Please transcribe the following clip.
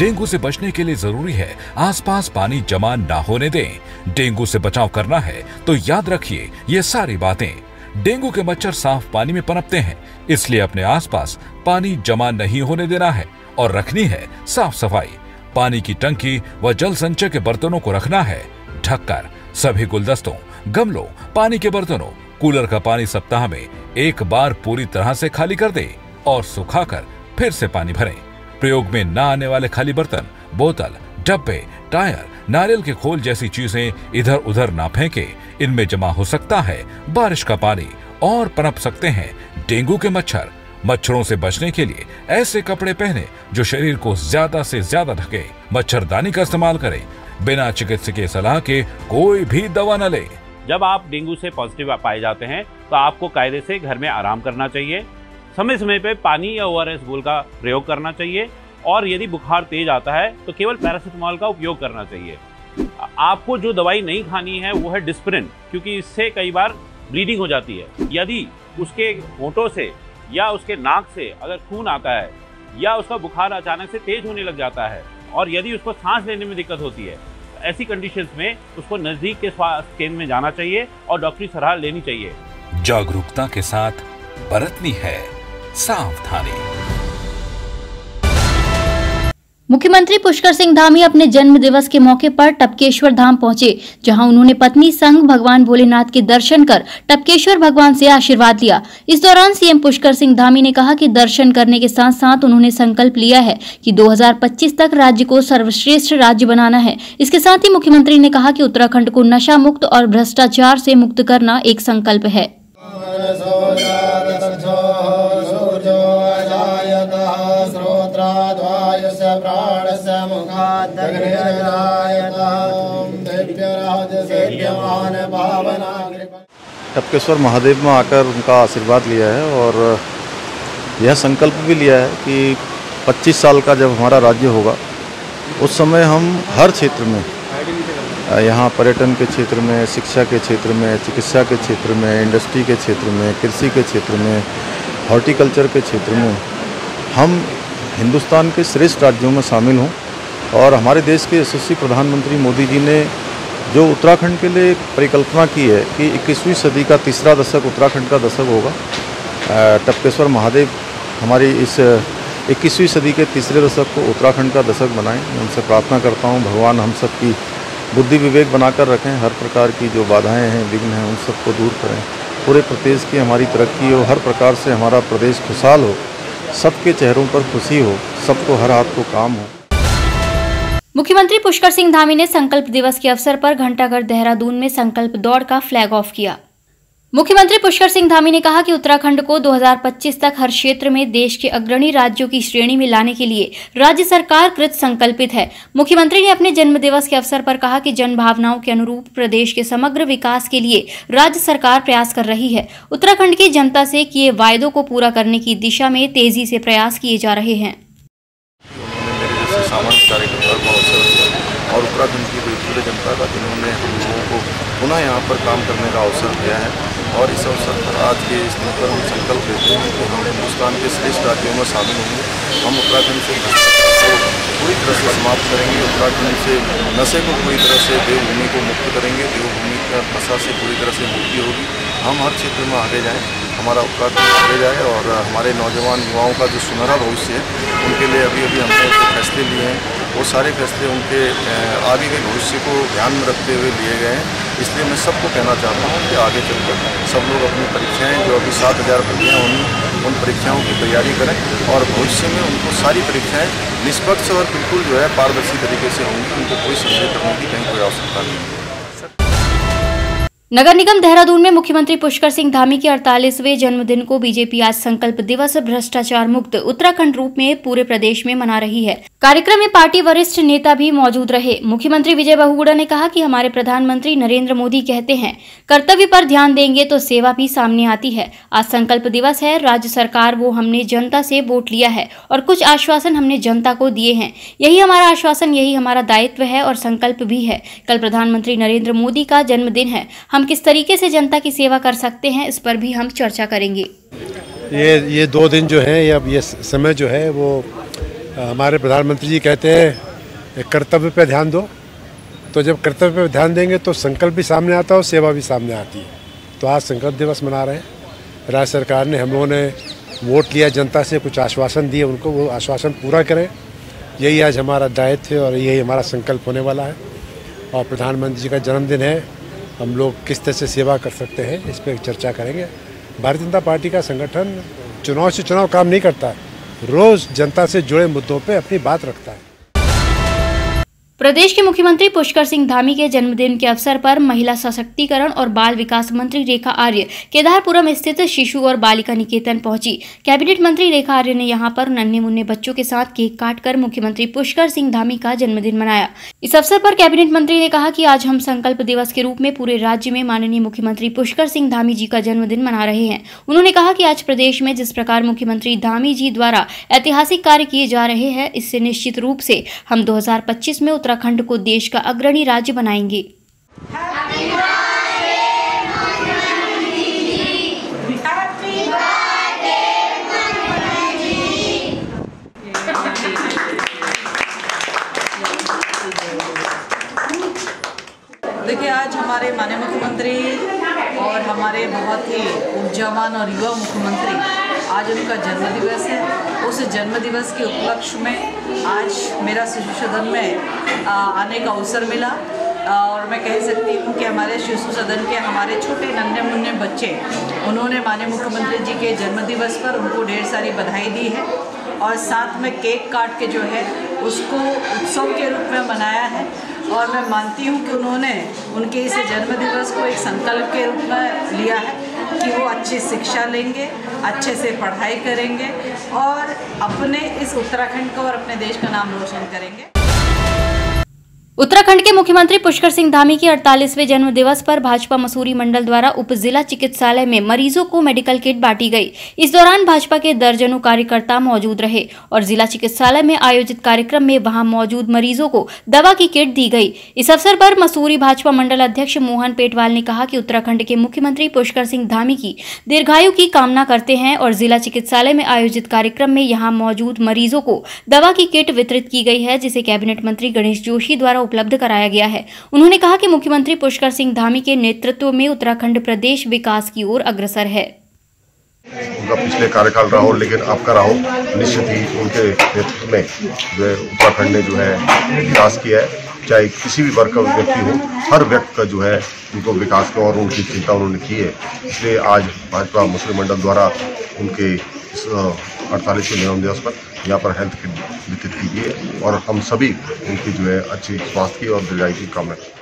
Dengue से बचने के लिए जरूरी है आसपास पानी जमा ना होने दें। डेंगू से बचाव करना है तो याद रखिए ये सारी बातें। डेंगू के मच्छर साफ पानी में पनपते हैं, इसलिए अपने आसपास पानी जमा नहीं होने देना है और रखनी है साफ सफाई। पानी की टंकी व जल संचय के बर्तनों को रखना है ढककर। सभी गुलदस्तों, गमलों, पानी के बर्तनों, कूलर का पानी सप्ताह में एक बार पूरी तरह से खाली कर दें और सुखाकर फिर से पानी भरें। प्रयोग में न आने वाले खाली बर्तन, बोतल, डब्बे, टायर, नारियल के खोल जैसी चीजें इधर उधर ना फेंके। इनमें जमा हो सकता है बारिश का पानी और पनप सकते हैं डेंगू के मच्छर। मच्छरों से बचने के लिए ऐसे कपड़े पहने जो शरीर को ज्यादा से ज्यादा ढके। मच्छरदानी का इस्तेमाल करें। बिना चिकित्सकीय सलाह के कोई भी दवा न ले। जब आप डेंगू से पॉजिटिव पाए जाते हैं तो आपको कायदे से घर में आराम करना चाहिए। समय समय पे पानी या ORS घोल का प्रयोग करना चाहिए और यदि बुखार तेज आता है तो केवल पैरासिटामोल का उपयोग करना चाहिए। आपको जो दवाई नहीं खानी है वो है डिस्प्रिन, क्योंकि इससे कई बार ब्लीडिंग हो जाती है। यदि उसके होठों से या उसके नाक से अगर खून आता है या उसका बुखार अचानक से तेज होने लग जाता है और यदि उसको सांस लेने में दिक्कत होती है, ऐसी कंडीशंस में उसको नजदीक के स्वास्थ्य केंद्र में जाना चाहिए और डॉक्टरी सलाह लेनी चाहिए। जागरूकता के साथ बरतनी है सावधानी। मुख्यमंत्री पुष्कर सिंह धामी अपने जन्म दिवस के मौके पर टपकेश्वर धाम पहुंचे, जहां उन्होंने पत्नी संग भगवान भोलेनाथ के दर्शन कर टपकेश्वर भगवान से आशीर्वाद लिया। इस दौरान सीएम पुष्कर सिंह धामी ने कहा कि दर्शन करने के साथ साथ उन्होंने संकल्प लिया है कि 2025 तक राज्य को सर्वश्रेष्ठ राज्य बनाना है। इसके साथ ही मुख्यमंत्री ने कहा कि उत्तराखण्ड को नशा मुक्त और भ्रष्टाचार से मुक्त करना एक संकल्प है। टपकेश्वर महादेव में आकर उनका आशीर्वाद लिया है और यह संकल्प भी लिया है कि 25 साल का जब हमारा राज्य होगा उस समय हम हर क्षेत्र में, यहाँ पर्यटन के क्षेत्र में, शिक्षा के क्षेत्र में, चिकित्सा के क्षेत्र में, इंडस्ट्री के क्षेत्र में, कृषि के क्षेत्र में, हॉर्टिकल्चर के क्षेत्र में, हम हिंदुस्तान के श्रेष्ठ राज्यों में शामिल हों। और हमारे देश के यशस्वी प्रधानमंत्री मोदी जी ने जो उत्तराखंड के लिए परिकल्पना की है कि 21वीं सदी का तीसरा दशक उत्तराखंड का दशक होगा, टपकेश्वर महादेव हमारी इस 21वीं सदी के तीसरे दशक को उत्तराखंड का दशक बनाएं। मैं उनसे प्रार्थना करता हूं भगवान हम सब की बुद्धि विवेक बनाकर रखें, हर प्रकार की जो बाधाएं हैं, विघ्न हैं, उन सबको दूर करें। पूरे प्रदेश की हमारी तरक्की हो, हर प्रकार से हमारा प्रदेश खुशहाल हो, सबके चेहरों पर खुशी हो, सबको हर हाथ को काम हो। मुख्यमंत्री पुष्कर सिंह धामी ने संकल्प दिवस के अवसर पर घंटाघर देहरादून में संकल्प दौड़ का फ्लैग ऑफ किया। मुख्यमंत्री पुष्कर सिंह धामी ने कहा कि उत्तराखंड को 2025 तक हर क्षेत्र में देश के अग्रणी राज्यों की श्रेणी में लाने के लिए राज्य सरकार कृत संकल्पित है। मुख्यमंत्री ने अपने जन्म दिवस के अवसर पर कहा कि जन भावनाओं के अनुरूप प्रदेश के समग्र विकास के लिए राज्य सरकार प्रयास कर रही है। उत्तराखंड की जनता से किए वायदों को पूरा करने की दिशा में तेजी से प्रयास किए जा रहे हैं। और उत्तराखंड की पूरी जनता का, जिन्होंने हम लोगों को पुनः यहाँ पर काम करने का अवसर दिया है और इस अवसर पर आज के इस दिन पर हम संकल्प लेते हैं कि हम हिंदुस्तान के श्रेष्ठ राज्यों में शामिल होंगे। हम उत्तराखंड से पूरी तरह से समाप्त करेंगे, उत्तराखंड से नशे को पूरी तरह से, देवभूमि को मुक्त करेंगे, देवभूमि का नशा से पूरी तरह से मुक्ति होगी। हम हर क्षेत्र में आगे जाएँ, हमारा उत्तराखंड आगे जाए और हमारे नौजवान युवाओं का जो सुनहरा भविष्य है उनके लिए अभी हमने जो फैसले लिए हैं वो सारे फैसले उनके आगे के भविष्य को ध्यान में रखते हुए लिए गए हैं। इसलिए मैं सबको कहना चाहता हूँ कि आगे चलकर सब लोग अपनी परीक्षाएं जो अभी 7000 परीक्षाएँ होंगी उन परीक्षाओं की तैयारी करें और भविष्य में उनको सारी परीक्षाएँ निष्पक्ष और बिल्कुल जो है पारदर्शी तरीके से होंगी। उनको कोई संशय करने की कहीं कोई आवश्यकता नहीं है। नगर निगम देहरादून में मुख्यमंत्री पुष्कर सिंह धामी के 48वें जन्मदिन को बीजेपी आज संकल्प दिवस भ्रष्टाचार मुक्त उत्तराखंड रूप में पूरे प्रदेश में मना रही है। कार्यक्रम में पार्टी वरिष्ठ नेता भी मौजूद रहे। मुख्यमंत्री विजय बहुगुणा ने कहा कि हमारे प्रधानमंत्री नरेंद्र मोदी कहते हैं कर्तव्य पर ध्यान देंगे तो सेवा भी सामने आती है। आज संकल्प दिवस है, राज्य सरकार वो हमने जनता से वोट लिया है और कुछ आश्वासन हमने जनता को दिए हैं। यही हमारा आश्वासन, यही हमारा दायित्व है और संकल्प भी है। कल प्रधानमंत्री नरेंद्र मोदी का जन्मदिन है, हम किस तरीके से जनता की सेवा कर सकते हैं इस पर भी हम चर्चा करेंगे। ये 2 दिन जो है, अब ये समय जो है वो हमारे प्रधानमंत्री जी कहते हैं कर्तव्य पे ध्यान दो, तो जब कर्तव्य पे ध्यान देंगे तो संकल्प भी सामने आता है और सेवा भी सामने आती है। तो आज संकल्प दिवस मना रहे हैं। राज्य सरकार ने, हम लोगों ने वोट लिया, जनता से कुछ आश्वासन दिए उनको, वो आश्वासन पूरा करें, यही आज हमारा दायित्व है और यही हमारा संकल्प होने वाला है। और प्रधानमंत्री जी का जन्मदिन है, हम लोग किस तरह से सेवा कर सकते हैं इस पर चर्चा करेंगे। भारतीय जनता पार्टी का संगठन चुनाव से चुनाव काम नहीं करता, रोज जनता से जुड़े मुद्दों पे अपनी बात रखता है। प्रदेश के मुख्यमंत्री पुष्कर सिंह धामी के जन्मदिन के अवसर पर महिला सशक्तिकरण और बाल विकास मंत्री रेखा आर्य केदारपुरम स्थित शिशु और बालिका निकेतन पहुंची। कैबिनेट मंत्री रेखा आर्य ने यहां पर नन्हे मुन्ने बच्चों के साथ केक काटकर मुख्यमंत्री पुष्कर सिंह धामी का जन्मदिन मनाया। इस अवसर पर कैबिनेट मंत्री ने कहा कि आज हम संकल्प दिवस के रूप में पूरे राज्य में माननीय मुख्यमंत्री पुष्कर सिंह धामी जी का जन्मदिन मना रहे हैं। उन्होंने कहा कि आज प्रदेश में जिस प्रकार मुख्यमंत्री धामी जी द्वारा ऐतिहासिक कार्य किए जा रहे हैं, इससे निश्चित रूप से हम 2025 में उत्तराखंड को देश का अग्रणी राज्य बनाएंगे। देखिए, आज हमारे माननीय मुख्यमंत्री और हमारे बहुत ही ऊर्जावान और युवा मुख्यमंत्री, आज उनका जन्मदिवस है। उस जन्मदिवस के उपलक्ष्य में आज मेरा शिशु सदन में आने का अवसर मिला और मैं कह सकती हूँ कि हमारे शिशु सदन के हमारे छोटे नन्हे मुन्ने बच्चे, उन्होंने माननीय मुख्यमंत्री जी के जन्मदिवस पर उनको ढेर सारी बधाई दी है और साथ में केक काट के जो है उसको उत्सव के रूप में मनाया है। और मैं मानती हूँ कि उन्होंने उनके इस जन्मदिवस को एक संकल्प के रूप में लिया है कि वो अच्छी शिक्षा लेंगे, अच्छे से पढ़ाई करेंगे और अपने इस उत्तराखंड का और अपने देश का नाम रोशन करेंगे। उत्तराखंड के मुख्यमंत्री पुष्कर सिंह धामी के 48वें जन्म दिवस पर भाजपा मसूरी मंडल द्वारा उप जिला चिकित्सालय में मरीजों को मेडिकल किट बांटी गई। इस दौरान भाजपा के दर्जनों कार्यकर्ता मौजूद रहे और जिला चिकित्सालय में आयोजित कार्यक्रम में वहां मौजूद मरीजों को दवा की किट दी गई। इस अवसर पर मसूरी भाजपा मंडल अध्यक्ष मोहन पेटवाल ने कहा कि उत्तराखंड के मुख्यमंत्री पुष्कर सिंह धामी की दीर्घायु की कामना करते हैं और जिला चिकित्सालय में आयोजित कार्यक्रम में यहाँ मौजूद मरीजों को दवा की किट वितरित की गई है, जिसे कैबिनेट मंत्री गणेश जोशी द्वारा उपलब्ध कराया गया है। उन्होंने कहा कि मुख्यमंत्री पुष्कर सिंह धामी के नेतृत्व में उत्तराखंड प्रदेश विकास की ओर अग्रसर है। उनका पिछले कार्यकाल रहा हो, लेकिन आपका रहा हो, निश्चित ही उनके नेतृत्व में जो है उत्तराखंड ने जो है विकास किया है। चाहे किसी भी वर्ग का व्यक्ति हो, हर व्यक्ति का जो है उनको विकास का और उनकी चिंता उन्होंने की है। इसलिए आज भाजपा मुस्लिम मंडल द्वारा उनके 48वें जन्मदिवस पर यहाँ पर हेल्थ किट वितरित की गई और हम सभी उनकी जो है अच्छी स्वास्थ्य की और दीर्घायु की कामना की।